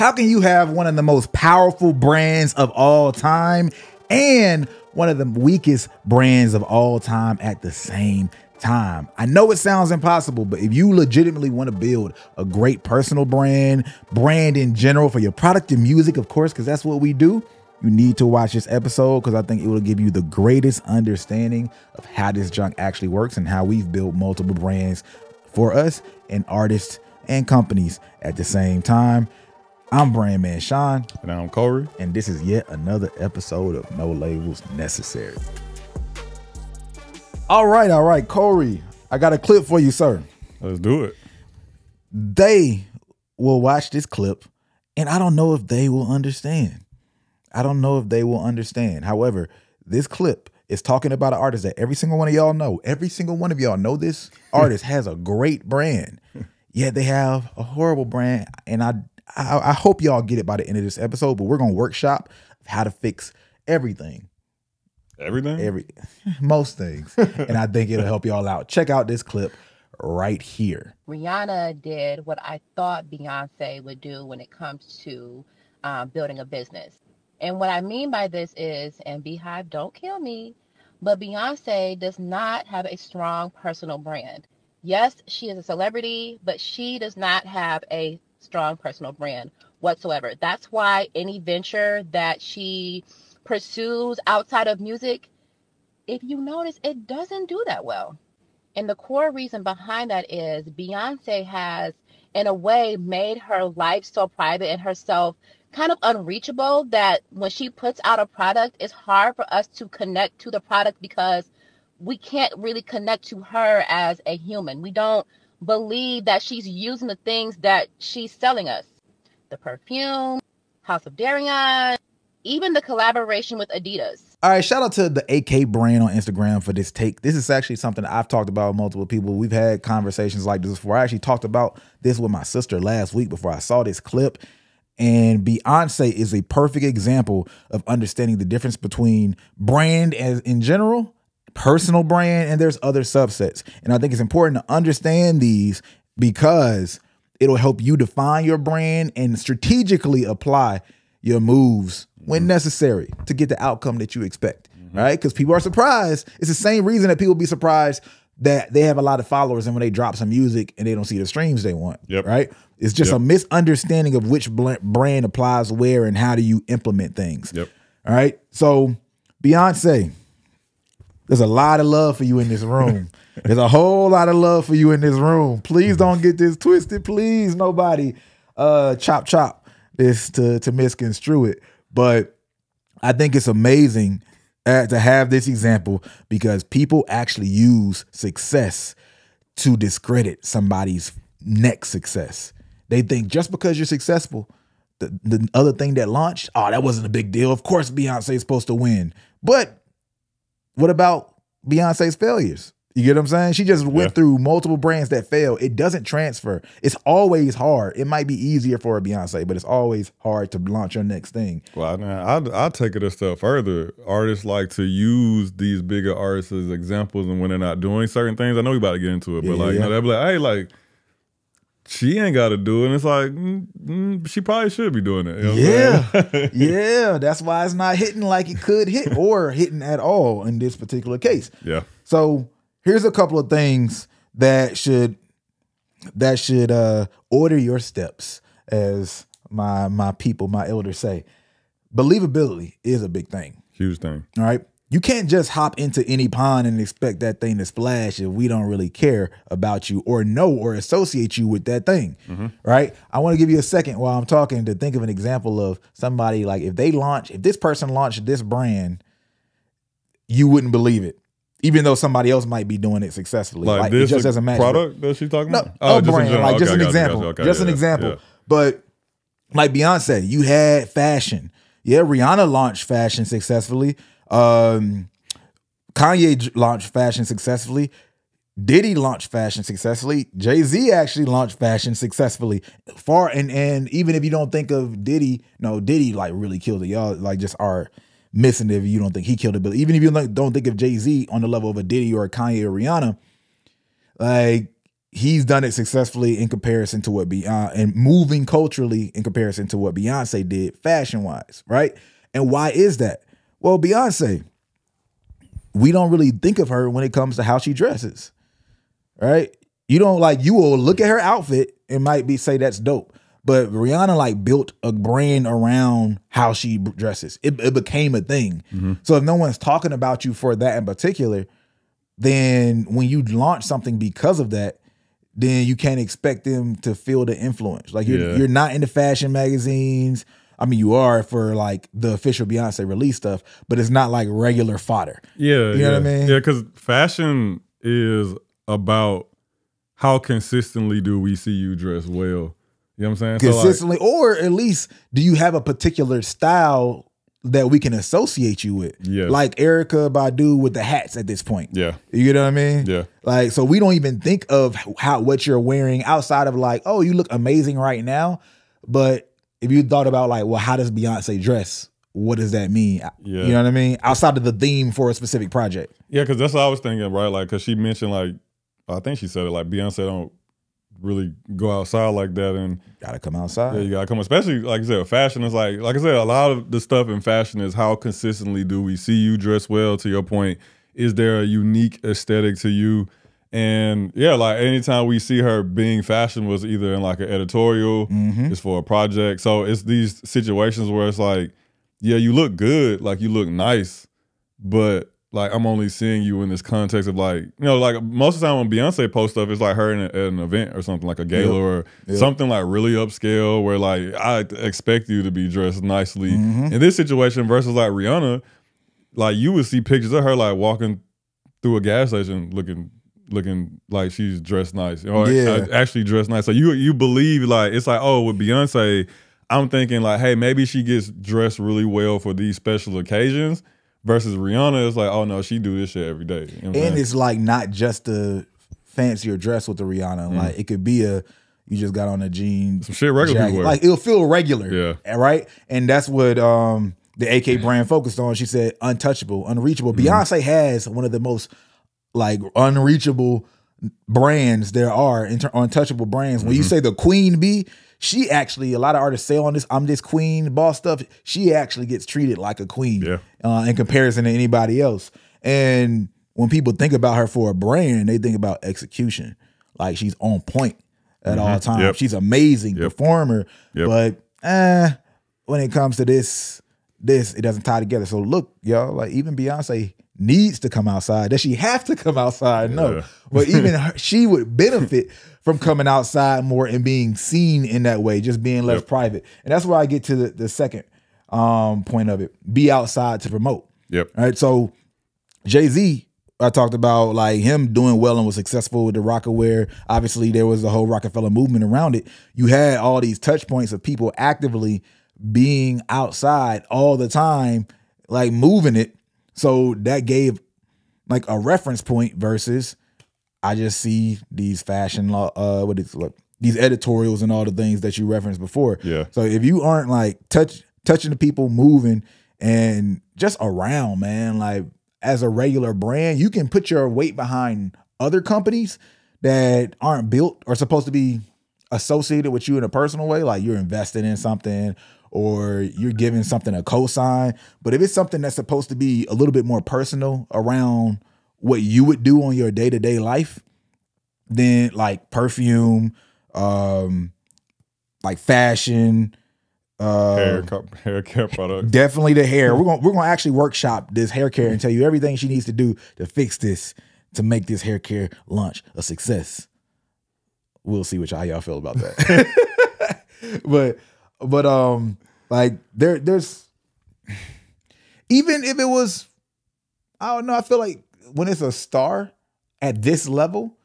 How can you have one of the most powerful brands of all time and one of the weakest brands of all time at the same time? I know it sounds impossible, but if you legitimately want to build a great personal brand in general for your product and music, of course, because that's what we do, you need to watch this episode because I think it will give you the greatest understanding of how this junk actually works and how we've built multiple brands for us and artists and companies at the same time. I'm Brandman Sean. And I'm Kohrey. And this is yet another episode of No Labels Necessary. All right, Kohrey, I got a clip for you, sir. Let's do it. They will watch this clip, and I don't know if they will understand. I don't know if they will understand. However, this clip is talking about an artist that every single one of y'all know. Every single one of y'all know this artist has a great brand, yet they have a horrible brand. And I hope y'all get it by the end of this episode, but we're going to workshop how to fix everything. Everything? Most things. And I think it'll help y'all out. Check out this clip right here. Rihanna did what I thought Beyonce would do when it comes to building a business. And what I mean by this is, and Beehive, don't kill me, but Beyonce does not have a strong personal brand. Yes, she is a celebrity, but she does not have a strong personal brand whatsoever. That's why any venture that she pursues outside of music, if you notice, it doesn't do that well. And the core reason behind that is Beyonce has, in a way, made her life so private and herself kind of unreachable that when she puts out a product, it's hard for us to connect to the product because we can't really connect to her as a human. We don't believe that she's using the things that she's selling us. The perfume, House of Darian, even the collaboration with Adidas. All right, shout out to the AK brand on Instagram for this take. This is actually something I've talked about with multiple people. We've had conversations like this before. I actually talked about this with my sister last week before I saw this clip. And Beyonce is a perfect example of understanding the difference between brand as in general, personal brand, and there's other subsets. And I think it's important to understand these because it'll help you define your brand and strategically apply your moves when necessary to get the outcome that you expect, right? Because people are surprised. It's the same reason that people be surprised that they have a lot of followers and when they drop some music and they don't see the streams they want, right? It's just a misunderstanding of which brand applies where and how do you implement things, all right? So Beyonce, there's a lot of love for you in this room. There's a whole lot of love for you in this room. Please don't get this twisted. Please, nobody chop this to misconstrue it. But I think it's amazing to have this example because people actually use success to discredit somebody's next success. They think just because you're successful, the other thing that launched, oh, that wasn't a big deal. Of course, Beyonce is supposed to win. But what about Beyonce's failures? You get what I'm saying? She just went through multiple brands that failed. It doesn't transfer. It's always hard. It might be easier for a Beyonce, but it's always hard to launch your next thing. Well, now, I'll take it a step further. Artists like to use these bigger artists as examples, and when they're not doing certain things, I know we about to get into it, but you know, they'll be like, hey, like, she ain't got to do it. And it's like, she probably should be doing it. You know yeah. That's why it's not hitting like it could hit or hitting at all in this particular case. Yeah. So here's a couple of things that should order your steps, as my people, my elders say. Believability is a big thing. Huge thing. All right. You can't just hop into any pond and expect that thing to splash if we don't really care about you or know or associate you with that thing, right? I want to give you a second while I'm talking to think of an example of somebody like if this person launched this brand, you wouldn't believe it, even though somebody else might be doing it successfully. Like this, it just doesn't match. Product that she's talking about? No, a brand, like just an example. Just an example. But like Beyonce, you had fashion. Yeah, Rihanna launched fashion successfully. Kanye launched fashion successfully. Diddy launched fashion successfully. Jay-Z actually launched fashion successfully. And even if you don't think of Diddy, no, Diddy like really killed it. Y'all like just are missing if you don't think he killed it. But even if you don't think of Jay-Z on the level of a Diddy or a Kanye or Rihanna, like he's done it successfully in comparison to what Beyonce, and moving culturally in comparison to what Beyonce did fashion wise, right? And why is that? Well, Beyonce, we don't really think of her when it comes to how she dresses, right? You don't, like, you will look at her outfit and might be say that's dope, but Rihanna like built a brand around how she dresses. It became a thing. Mm-hmm. So if no one's talking about you for that in particular, then when you launch something because of that, then you can't expect them to feel the influence. Like you're not in the fashion magazines. I mean, you are for like the official Beyonce release stuff, but it's not like regular fodder. Yeah. You know what I mean? Yeah, because fashion is about how consistently do we see you dress well. You know what I'm saying? Consistently, so like, or at least do you have a particular style that we can associate you with? Yeah. Like Erykah Badu with the hats at this point. Yeah. You know what I mean? Yeah. Like, so we don't even think of how what you're wearing outside of like, oh, you look amazing right now. But if you thought about like, well, how does Beyonce dress? What does that mean? Yeah. You know what I mean? Outside of the theme for a specific project. Yeah, because that's what I was thinking, right? Like, because she mentioned like, I think she said it, like Beyonce don't really go outside like that, and gotta come outside. Yeah, you gotta come, especially like I said, fashion is like I said, a lot of the stuff in fashion is how consistently do we see you dress well. To your point, is there a unique aesthetic to you? And yeah, like anytime we see her being fashion was either in like an editorial, it's for a project. So it's these situations where it's like, yeah, you look good, like you look nice, but like I'm only seeing you in this context of like, you know, like most of the time when Beyonce posts stuff, it's like her in at an event or something, like a gala or something like really upscale where like I expect you to be dressed nicely. In this situation versus like Rihanna, like you would see pictures of her like walking through a gas station looking like she's dressed nice, or actually dressed nice. So you believe, like, it's like, oh, with Beyonce, I'm thinking like, hey, maybe she gets dressed really well for these special occasions. Versus Rihanna, it's like, oh no, she do this shit every day. You know and saying? It's like not just a fancier dress with the Rihanna. Like it could be a, you just got on a jean. Some shit regular people wear. Like it'll feel regular. Yeah. Right? And that's what the AK brand focused on. She said untouchable, unreachable. Beyonce has one of the most like unreachable brands there are, untouchable brands. When you say the queen bee, she actually, a lot of artists say on this, I'm this queen boss stuff, she actually gets treated like a queen in comparison to anybody else. And when people think about her for a brand, they think about execution. Like she's on point at all times. She's amazing performer, but when it comes to this, it doesn't tie together. So look, y'all, like even Beyonce needs to come outside. Does she have to come outside? No. But even her, she would benefit from coming outside more and being seen in that way, just being less private. And that's where I get to the second point of it. Be outside to promote. All right. So Jay-Z, I talked about like him doing well and was successful with the Rocawear. Obviously, there was the whole Rockefeller movement around it. You had all these touch points of people actively being outside all the time, like moving it. So that gave like a reference point versus I just see these fashion these editorials and all the things that you referenced before. Yeah. So if you aren't like touching the people, moving and just around, man, like as a regular brand, you can put your weight behind other companies that aren't built or supposed to be associated with you in a personal way. Like you're invested in something, or you're giving something a cosign. But if it's something that's supposed to be a little bit more personal around what you would do on your day-to-day life, then like perfume, like fashion, hair care products. Definitely the hair. We're gonna actually workshop this hair care and tell you everything she needs to do to fix this, to make this hair care launch a success. We'll see how y'all feel about that. But like there's even if it was, I don't know, I feel like when it's a star at this level,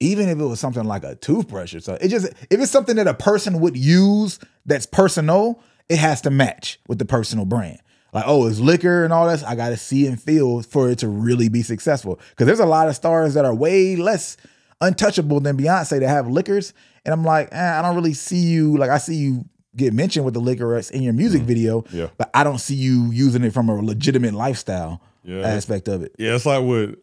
even if it was something like a toothbrush or something, it just, if it's something that a person would use that's personal, it has to match with the personal brand. Like, oh, it's liquor and all that. I got to see and feel for it to really be successful. Because there's a lot of stars that are way less untouchable than Beyonce that have liquors. And I'm like, I don't really see you. Like, I see you get mentioned with the liquor in your music video, but I don't see you using it from a legitimate lifestyle aspect of it. Yeah, it's like with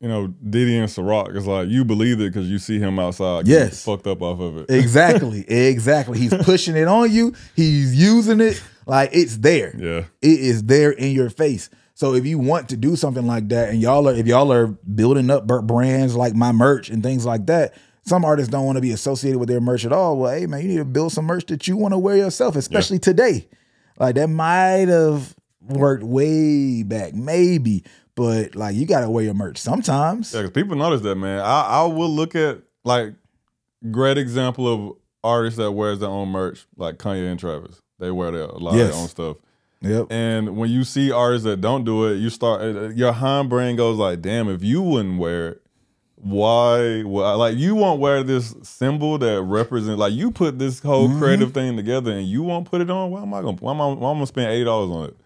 you know, Diddy and Siroc, it's like you believe it because you see him outside. Yes, fucked up off of it. Exactly, exactly. He's pushing it on you. He's using it like it's there. Yeah, it is there in your face. So if you want to do something like that, and y'all are, if y'all are building up brands like my merch and things like that, some artists don't want to be associated with their merch at all. Well, hey man, you need to build some merch that you want to wear yourself, especially today. Like that might have worked way back, maybe. But like you gotta wear your merch sometimes. Yeah, because people notice that, man. I will look at like great example of artists that wears their own merch, like Kanye and Travis. They wear their, their own stuff. Yep. And when you see artists that don't do it, you start your hindbrain goes like, damn, if you wouldn't wear it, why would I? Like you won't wear this symbol that represents, like you put this whole creative thing together and you won't put it on. Why am I gonna spend $8 on it?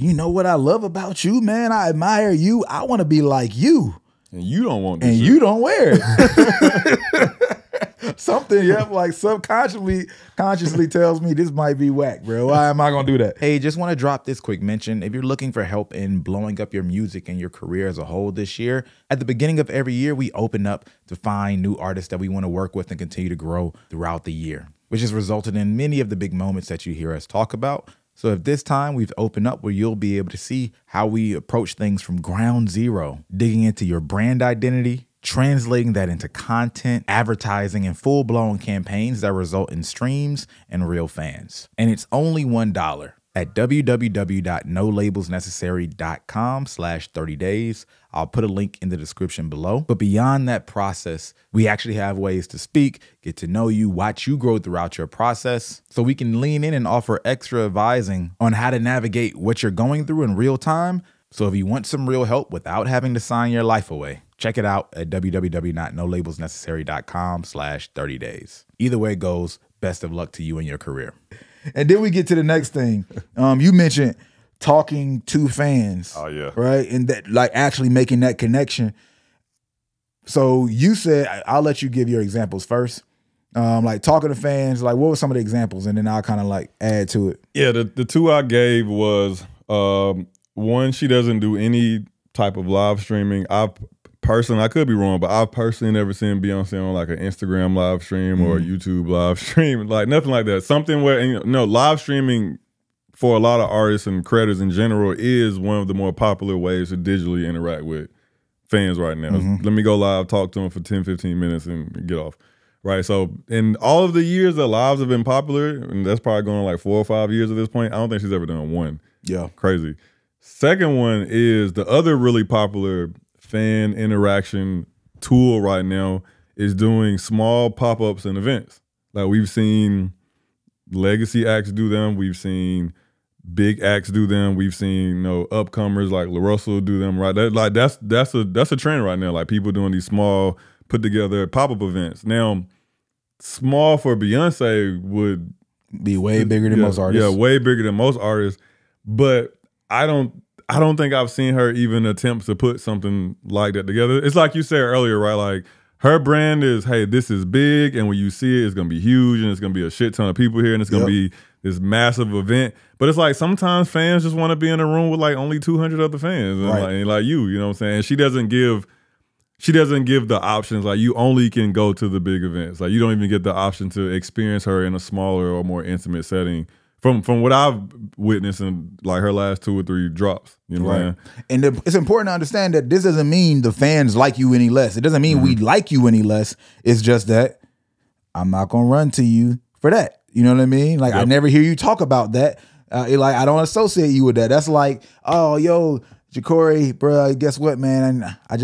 You know what I love about you, man? I admire you. I want to be like you. And you don't want this. And you don't wear it. Something, like subconsciously tells me this might be whack, bro. Why am I going to do that? Hey, just want to drop this quick mention. If you're looking for help in blowing up your music and your career as a whole this year, at the beginning of every year, we open up to find new artists that we want to work with and continue to grow throughout the year, which has resulted in many of the big moments that you hear us talk about. So if this time we've opened up where you'll be able to see how we approach things from ground zero, digging into your brand identity, translating that into content, advertising, and full-blown campaigns that result in streams and real fans. And it's only $1 at www.nolabelsnecessary.com/30days. I'll put a link in the description below. But beyond that process, we actually have ways to speak, get to know you, watch you grow throughout your process, so we can lean in and offer extra advising on how to navigate what you're going through in real time. So if you want some real help without having to sign your life away, check it out at www.nolabelsnecessary.com/30days. Either way it goes, best of luck to you and your career. And then we get to the next thing. You mentioned talking to fans. Oh, yeah. Right? And that, like, actually making that connection. So you said, I'll let you give your examples first. Like talking to fans, like what were some of the examples? And then I'll kind of like add to it. Yeah, the two I gave was, one, she doesn't do any type of live streaming. I could be wrong, but I've personally never seen Beyonce on like an Instagram live stream or a YouTube live stream, like nothing like that. Something where, and, you know, live streaming for a lot of artists and creators in general is one of the more popular ways to digitally interact with fans right now. Let me go live, talk to them for 10, 15 minutes and get off. Right. So in all of the years that lives have been popular, and that's probably going on like 4 or 5 years at this point, I don't think she's ever done one. Yeah. Crazy. Second one is the other really popular fan interaction tool right now is doing small pop-ups and events. Like we've seen legacy acts do them. We've seen big acts do them. We've seen, you know, upcomers like LaRusso do them. Right, that's a trend right now. Like people doing these small put together pop-up events. Now, small for Beyonce would be way bigger than most artists. Yeah, way bigger than most artists. But I don't think I've seen her even attempt to put something like that together. It's like you said earlier, right? Like her brand is, hey, this is big, and when you see it, it's gonna be huge, and it's gonna be a shit ton of people here, and it's gonna be this massive event. But it's like sometimes fans just want to be in a room with like only 200 other fans, and like you know what I'm saying? And she doesn't give the options. Like you only can go to the big events. Like you don't even get the option to experience her in a smaller or more intimate setting. From what I've witnessed in like her last 2 or 3 drops, you know what I'm saying? And it's important to understand that this doesn't mean the fans like you any less. It doesn't mean we like you any less. It's just that I'm not gonna run to you for that. You know what I mean? Like I never hear you talk about that. Like I don't associate you with that. That's like, oh, yo, Jacorey, bro, guess what, man? I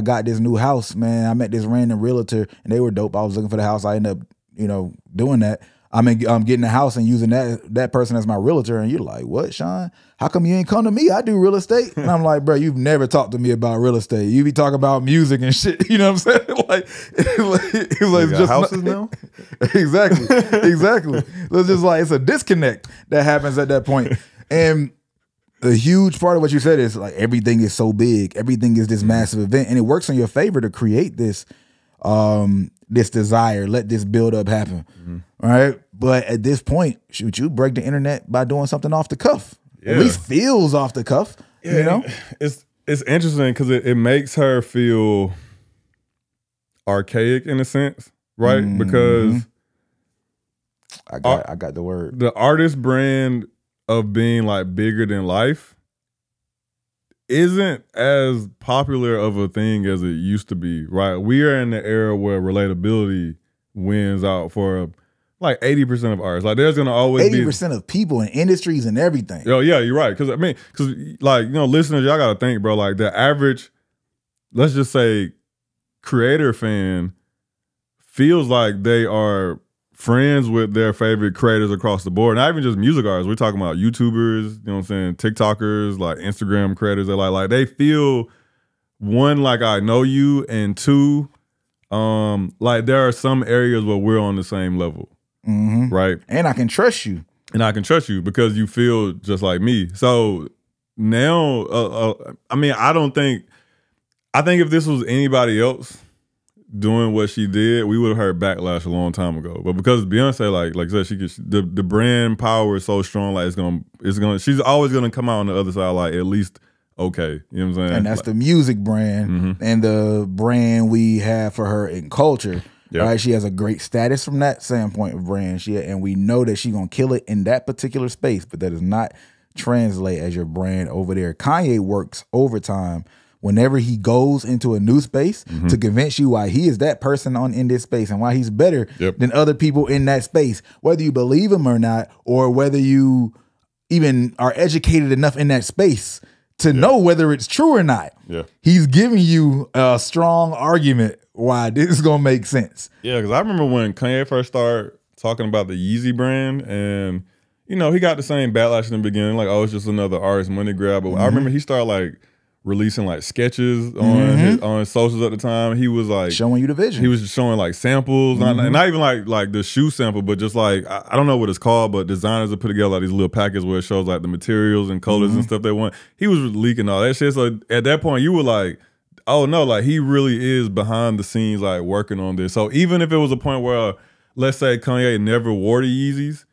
got this new house, man. I met this random realtor and they were dope. I was looking for the house. I ended up, you know, doing that. I'm getting a house and using that person as my realtor. And you're like, what, Sean? How come you ain't come to me? I do real estate. And I'm like, bro, you've never talked to me about real estate. You be talking about music and shit. You know what I'm saying? Like, it's like just houses now? Exactly. Exactly. It's just like, it's a disconnect that happens at that point. And the huge part of what you said is like, everything is so big. Everything is this massive event. And it works in your favor to create this, this desire, let this build up happen. All right. But at this point, shoot, you break the internet by doing something off the cuff. At least feels off the cuff. You know? It's it's interesting because it makes her feel archaic in a sense, right? Mm-hmm. Because I got the word. The artist brand of being like bigger than life isn't as popular of a thing as it used to be, right? We are in the era where relatability wins out for like 80% of artists. Like there's gonna always 80% be 80% of people in industries and everything. Oh yeah, you're right. Cause I mean, cause like, you know, listeners, y'all gotta think, bro, like the average, let's just say creator fan feels like they are friends with their favorite creators across the board. Not even just music artists. We're talking about YouTubers, you know what I'm saying, TikTokers, like Instagram creators. They're like they feel, one, like I know you, and two, like there are some areas where we're on the same level, mm-hmm. right? And I can trust you. And I can trust you because you feel just like me. So now, I mean, I think if this was anybody else doing what she did, we would have heard backlash a long time ago. But because Beyonce, like I said, she gets the brand power is so strong, like it's gonna she's always gonna come out on the other side, like at least okay. You know what I'm saying? And that's like, the music brand mm-hmm. and the brand we have for her in culture. Yep. Right? She has a great status from that standpoint of brand. And we know that she's gonna kill it in that particular space, but that does not translate as your brand over there. Kanye works overtime whenever he goes into a new space mm-hmm. to convince you why he is that person in this space and why he's better yep. than other people in that space, whether you believe him or not, or whether you even are educated enough in that space to yeah. know whether it's true or not. Yeah. He's giving you a strong argument why this is going to make sense. Yeah, because I remember when Kanye first started talking about the Yeezy brand, and you know, he got the same backlash in the beginning, like, oh, it's just another artist money grab. But mm-hmm. I remember he started like releasing like sketches on mm-hmm. on socials at the time. He was like showing you the vision. He was just showing like samples, mm-hmm. not even like the shoe sample, but just like I don't know what it's called, but designers will put together like these little packets where it shows like the materials and colors mm-hmm. and stuff they want. He was leaking all that shit. So at that point, you were like, oh no, like he really is behind the scenes, like working on this. So even if it was a point where, let's say Kanye never wore the Yeezys,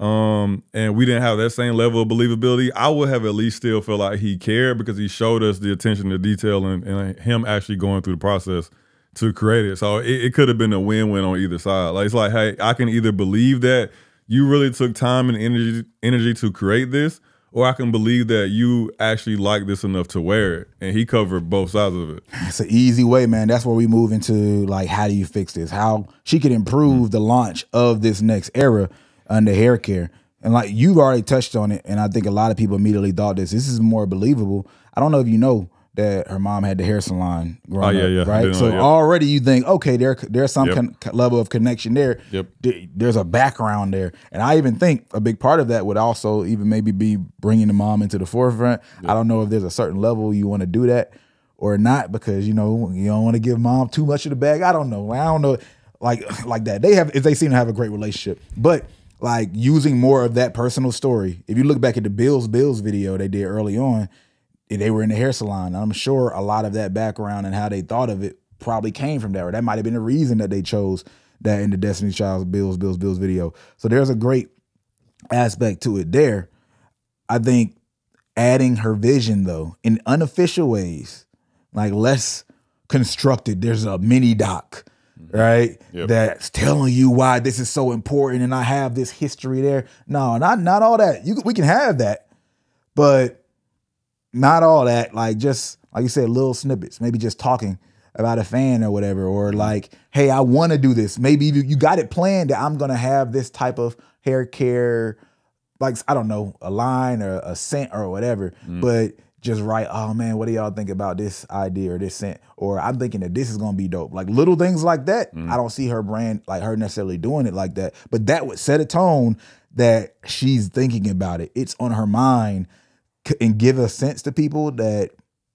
and we didn't have that same level of believability, I would have at least still felt like he cared because he showed us the attention to detail and him actually going through the process to create it. So it could have been a win-win on either side. Like it's like, hey, I can either believe that you really took time and energy to create this, or I can believe that you actually like this enough to wear it. And he covered both sides of it. It's an easy way, man. That's where we move into like, how do you fix this? How she could improve the launch of this next era under hair care. And like you've already touched on it, and I think a lot of people immediately thought this is more believable. I don't know if you know that her mom had the hair salon growing up, right? So already you think, okay, there's some level of connection there. Yep. There's a background there. And I even think a big part of that would also even maybe be bringing the mom into the forefront. Yep. I don't know if there's a certain level you want to do that or not, because, you know, you don't want to give mom too much of the bag. I don't know. I don't know. Like that. They seem to have a great relationship. But like using more of that personal story. If you look back at the Bills video they did early on, they were in the hair salon. I'm sure a lot of that background and how they thought of it probably came from that, or that might have been the reason that they chose that in the Destiny's Child's Bills video. So there's a great aspect to it there. I think adding her vision though, in unofficial ways, like less constructed, there's a mini doc, right? Yep. That's telling you why this is so important and I have this history there. No, not all that. We can have that, but not all that. Like just, like you said, little snippets, maybe just talking about a fan or whatever, or like, hey, I want to do this. Maybe you got it planned that I'm going to have this type of hair care, like, I don't know, a line or a scent or whatever, but just write, oh man, what do y'all think about this idea or this scent? Or I'm thinking that this is gonna be dope. Like little things like that. I don't see her brand, like her necessarily doing it like that, but that would set a tone that she's thinking about it. It's on her mind, and give a sense to people that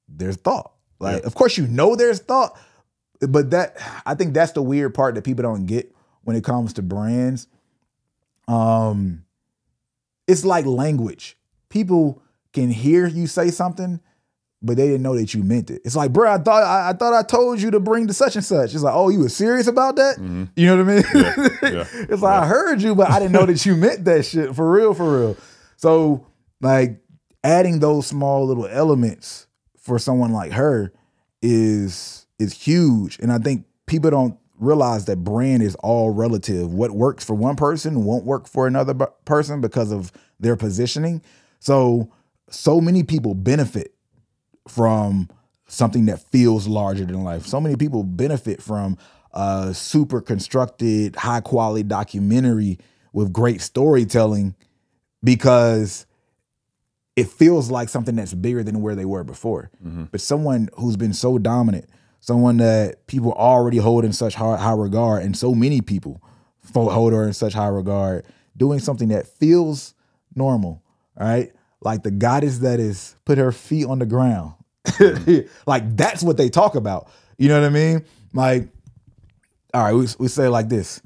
there's thought. Like, of course you know there's thought, but that, I think that's the weird part that people don't get when it comes to brands. It's like language. People can hear you say something, but they didn't know that you meant it. It's like, bro, I thought I told you to bring the such and such. It's like, oh, you were serious about that? Mm-hmm. You know what I mean? Yeah. It's like, I heard you, but I didn't know that you meant that shit for real, for real. So like adding those small little elements for someone like her is huge. And I think people don't realize that brand is all relative. What works for one person won't work for another person because of their positioning. So many people benefit from something that feels larger than life. So many people benefit from a super constructed, high quality documentary with great storytelling because it feels like something that's bigger than where they were before. Mm-hmm. But someone who's been so dominant, someone that people already hold in such high regard, and so many people hold her in such high regard, doing something that feels normal, right? Like the goddess that is put her feet on the ground. Mm-hmm. Like that's what they talk about. You know what I mean? Like, all right, we say it like this.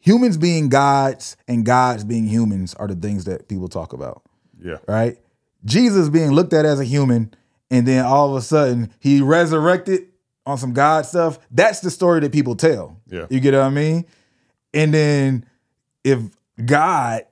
Humans being gods and gods being humans are the things that people talk about. Yeah. Right? Jesus being looked at as a human, and then all of a sudden he resurrected on some God stuff. That's the story that people tell. Yeah. You get what I mean? And then if God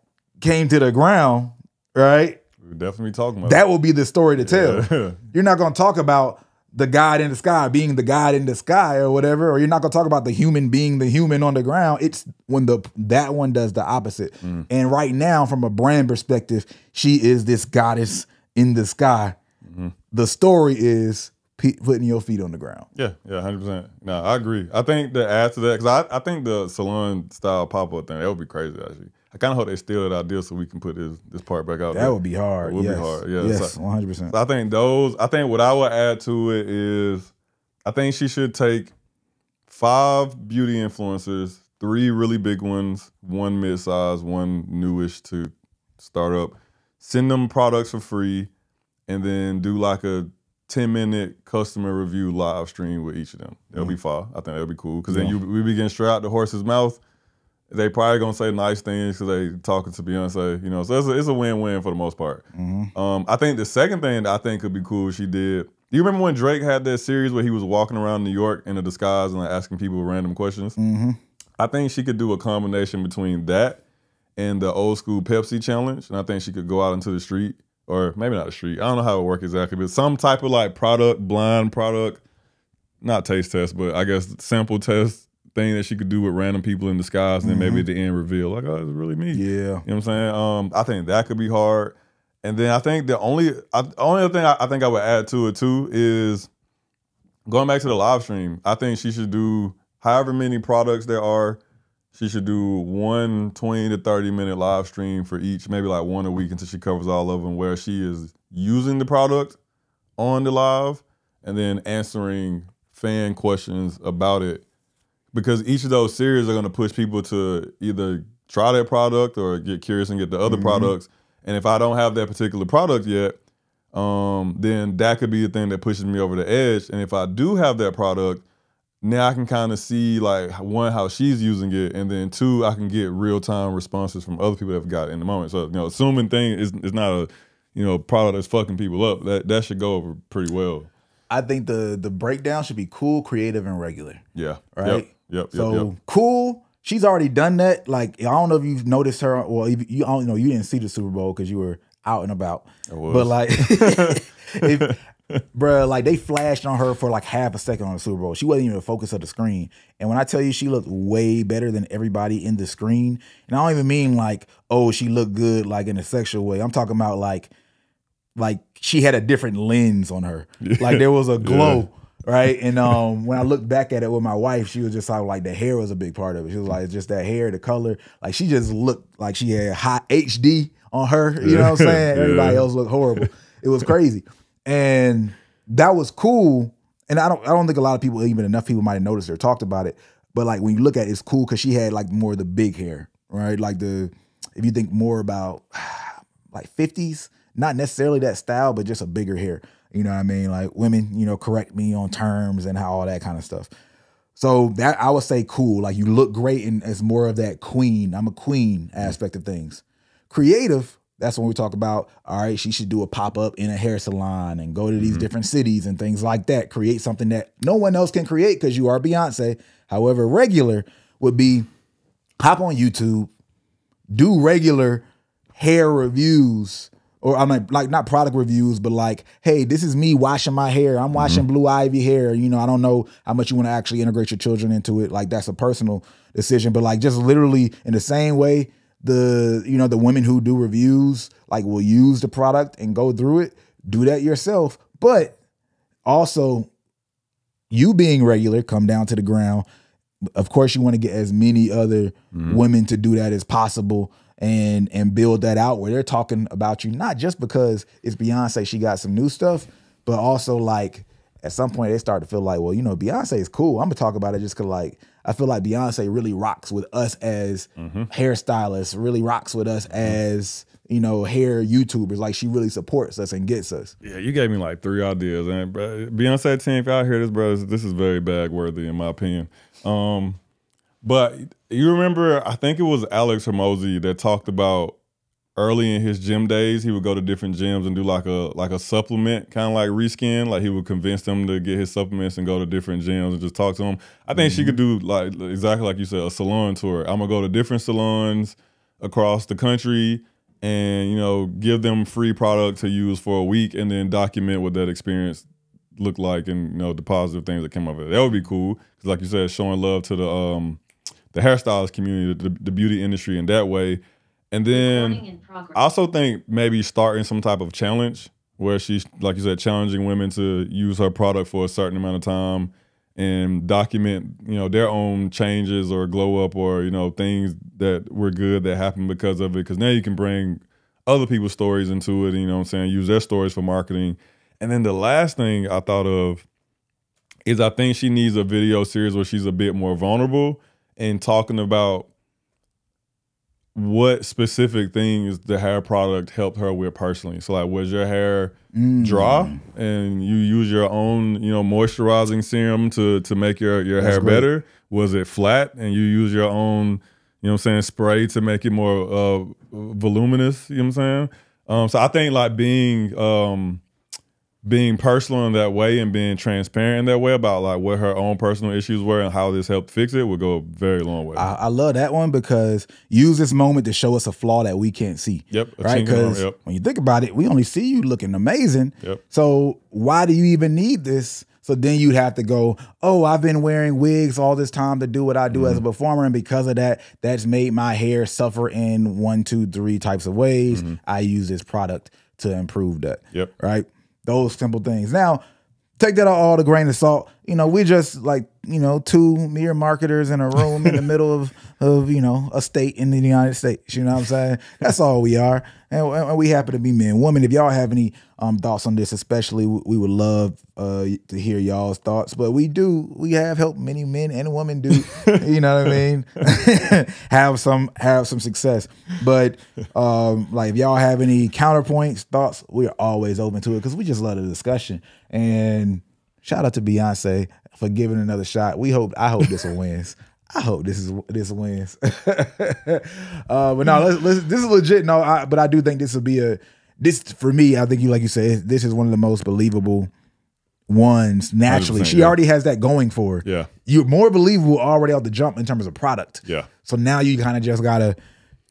came to the ground, right? We're definitely talking about that. That will be the story to tell. Yeah. You're not going to talk about the God in the sky being the God in the sky or whatever, or you're not gonna talk about the human being the human on the ground. It's when that one does the opposite. Mm. And right now, from a brand perspective, she is this goddess in the sky. Mm-hmm. The story is putting your feet on the ground. Yeah, yeah, 100%. No, I agree. I think to add to that, because I think the salon style pop-up thing, that would be crazy, actually. I kind of hope they steal that idea so we can put this part back out. That would be hard. It would be hard. Yeah, yes, 100%. So I think those. I think what I would add to it is, I think she should take 5 beauty influencers, 3 really big ones, 1 mid-size, 1 newish to start up. Send them products for free, and then do like a 10-minute customer review live stream with each of them. That'll be fine. I think that'll be cool because then we begin straight out the horse's mouth. They probably gonna say nice things because they talking to Beyonce, you know. So it's a win-win for the most part. Mm-hmm. I think the second thing that I think could be cool she did. You remember when Drake had that series where he was walking around New York in a disguise and like, asking people random questions? Mm-hmm. I think she could do a combination between that and the old school Pepsi challenge, and I think she could go out into the street, or maybe not the street. I don't know how it works exactly, but some type of like blind product, not taste test, but I guess sample test. Thing that she could do with random people in disguise, and then maybe at the end reveal, like, oh, it's really me. Yeah. You know what I'm saying? I think that could be hard. And then I think the only other thing I think I would add to it too is going back to the live stream. I think she should do however many products there are, she should do one 20 to 30-minute live stream for each, maybe like 1 a week until she covers all of them, where she is using the product on the live and then answering fan questions about it. Because each of those series are going to push people to either try their product or get curious and get the other products. And if I don't have that particular product yet, then that could be the thing that pushes me over the edge. And if I do have that product, now I can kind of see, like, 1, how she's using it, and then 2, I can get real-time responses from other people that have got it in the moment. So, you know, assuming thing is not a, you know, product that's fucking people up, that should go over pretty well. I think the breakdown should be cool, creative, and regular. Yeah. Right? Yep. So cool, she's already done that. Like, I don't know if you've noticed her. Well, you don't know, you didn't see the Super Bowl because you were out and about. I was. But like, bruh, like they flashed on her for like half a second on the Super Bowl. She wasn't even the focus of the screen. And when I tell you she looked way better than everybody in the screen, and I don't even mean like, oh, she looked good like in a sexual way. I'm talking about like she had a different lens on her. Yeah. Like there was a glow. Yeah. Right. And when I looked back at it with my wife, she was just like the hair was a big part of it. She was like, it's just that hair, the color. Like she just looked like she had high HD on her. You know what I'm saying? Yeah. Everybody else looked horrible. It was crazy. And that was cool. And I don't think a lot of people, even enough people might have noticed or talked about it. But like when you look at it, it's cool because she had like more of the big hair, right? Like if you think more about like 50s, not necessarily that style, but just a bigger hair. You know what I mean? Like women, you know, correct me on terms and how all that kind of stuff. So that I would say cool. Like you look great and it's more of that queen. I'm a queen aspect of things. Creative, that's when we talk about, all right, she should do a pop-up in a hair salon and go to these different cities and things like that. Create something that no one else can create because you are Beyonce. However, regular would be hop on YouTube, do regular hair reviews, or I mean, like, not product reviews, but like, hey, this is me washing my hair. I'm washing Blue Ivy hair. You know, I don't know how much you want to actually integrate your children into it. Like, that's a personal decision. But like, just literally in the same way, the, you know, the women who do reviews, like, will use the product and go through it. Do that yourself. But also, you being regular, come down to the ground. Of course, you want to get as many other women to do that as possible, and build that out where they're talking about you, not just because it's Beyonce, she got some new stuff, but also like at some point they start to feel like, well, you know, Beyonce is cool. I'm gonna talk about it just because like I feel like Beyonce really rocks with us as hairstylists, really rocks with us as, you know, hair YouTubers. Like, she really supports us and gets us. Yeah, you gave me like three ideas. And Beyonce team, if y'all hear this, brothers, this is very bag worthy in my opinion. But you remember, I think it was Alex Hormozi that talked about early in his gym days, he would go to different gyms and do like a supplement, kind of like Reskin. Like, he would convince them to get his supplements and go to different gyms and just talk to them. I think she could do, like, exactly like you said, a salon tour. I'm going to go to different salons across the country and, you know, give them free product to use for a week and then document what that experience looked like and, you know, the positive things that came out of it. That would be cool. Because like you said, showing love to the hairstylist community, the beauty industry in that way. And then I also think maybe starting some type of challenge where she's, like you said, challenging women to use her product for a certain amount of time and document, you know, their own changes or glow up or, you know, things that were good that happened because of it. Because now you can bring other people's stories into it, and, you know what I'm saying, use their stories for marketing. And then the last thing I thought of is I think she needs a video series where she's a bit more vulnerable and talking about what specific things the hair product helped her with personally. So like, was your hair dry and you use your own, you know, moisturizing serum to make your hair better? Was it flat and you use your own, you know what I'm saying, spray to make it more voluminous, you know what I'm saying? So I think like being personal in that way and being transparent in that way about like what her own personal issues were and how this helped fix it would go a very long way. I love that one because use this moment to show us a flaw that we can't see. Yep. Right? Because when you think about it, we only see you looking amazing. Yep. So why do you even need this? So then you'd have to go, oh, I've been wearing wigs all this time to do what I do as a performer. And because of that, that's made my hair suffer in 1, 2, 3 types of ways. I use this product to improve that. Yep. Right? Those simple things. Now, take that all the grain of salt. You know, we just like, you know, two mere marketers in a room in the middle of, you know, a state in the United States. You know what I'm saying? That's all we are. And we happen to be men. Women, if y'all have any thoughts on this, especially, we would love to hear y'all's thoughts. But we have helped many men and women do, you know what I mean? have some success. But like, if y'all have any counterpoints, thoughts, we're always open to it because we just love the discussion. And shout out to Beyonce for giving another shot. I hope this one wins. I hope this wins. But no, this is legit. No, but I do think this will be this for me. I think, you, like you said, this is one of the most believable ones naturally. She already has that going for her. Yeah, you're more believable already out the jump in terms of product. Yeah. So now you kind of just gotta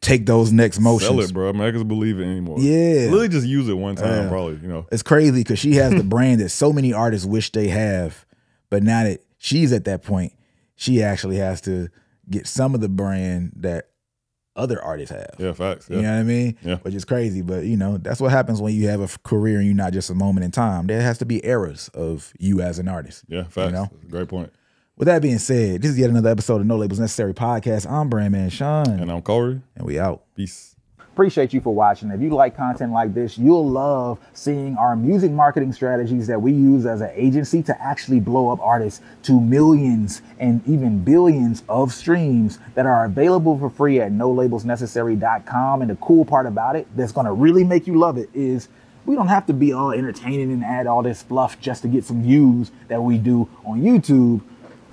take those next motions. Sell it, bro. Make us believe it anymore. Yeah. Really, just use it one time. Probably. You know, it's crazy because she has the brand that so many artists wish they have, but now that she's at that point, she actually has to get some of the brand that other artists have. Yeah, facts. Yeah. You know what I mean? Yeah. Which is crazy, but you know, that's what happens when you have a career and you're not just a moment in time. There has to be eras of you as an artist. Yeah, facts. You know? Great point. With that being said, this is yet another episode of No Labels Necessary Podcast. I'm Brandman Sean. And I'm Kohrey. And we out. Peace. Appreciate you for watching. If you like content like this, you'll love seeing our music marketing strategies that we use as an agency to actually blow up artists to millions and even billions of streams that are available for free at nolabelsnecessary.com. And the cool part about it that's going to really make you love it is we don't have to be all entertaining and add all this fluff just to get some views that we do on YouTube.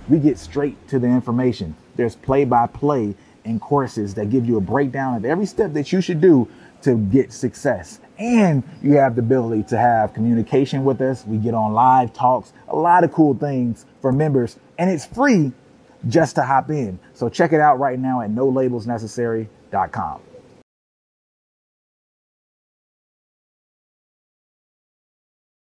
We get straight to the information. There's play-by-play and courses that give you a breakdown of every step that you should do to get success. And you have the ability to have communication with us. We get on live talks, a lot of cool things for members, and it's free just to hop in. So check it out right now at nolabelsnecessary.com.